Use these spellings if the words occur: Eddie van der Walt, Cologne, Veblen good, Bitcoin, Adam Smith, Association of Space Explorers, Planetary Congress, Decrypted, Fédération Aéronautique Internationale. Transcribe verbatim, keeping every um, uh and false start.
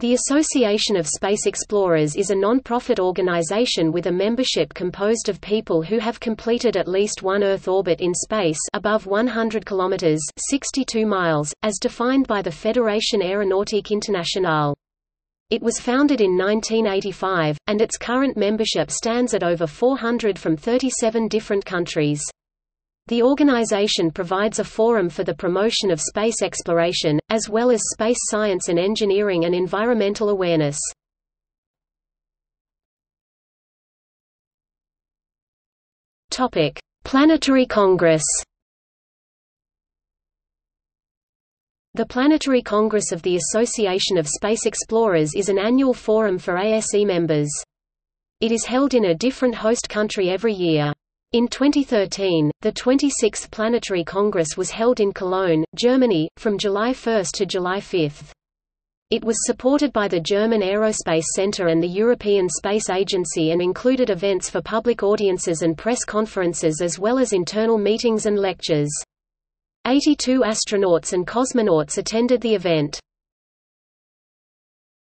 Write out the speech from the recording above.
The Association of Space Explorers is a non-profit organization with a membership composed of people who have completed at least one Earth orbit in space above one hundred kilometers (sixty-two miles), as defined by the Fédération Aéronautique Internationale. It was founded in nineteen eighty-five, and its current membership stands at over four hundred from thirty-seven different countries. The organization provides a forum for the promotion of space exploration, as well as space science and engineering and environmental awareness. Planetary Congress. The Planetary Congress of the Association of Space Explorers is an annual forum for A S E members. It is held in a different host country every year. In twenty thirteen, the twenty-sixth Planetary Congress was held in Cologne, Germany, from July first to July fifth. It was supported by the German Aerospace Center and the European Space Agency and included events for public audiences and press conferences as well as internal meetings and lectures. eighty-two astronauts and cosmonauts attended the event.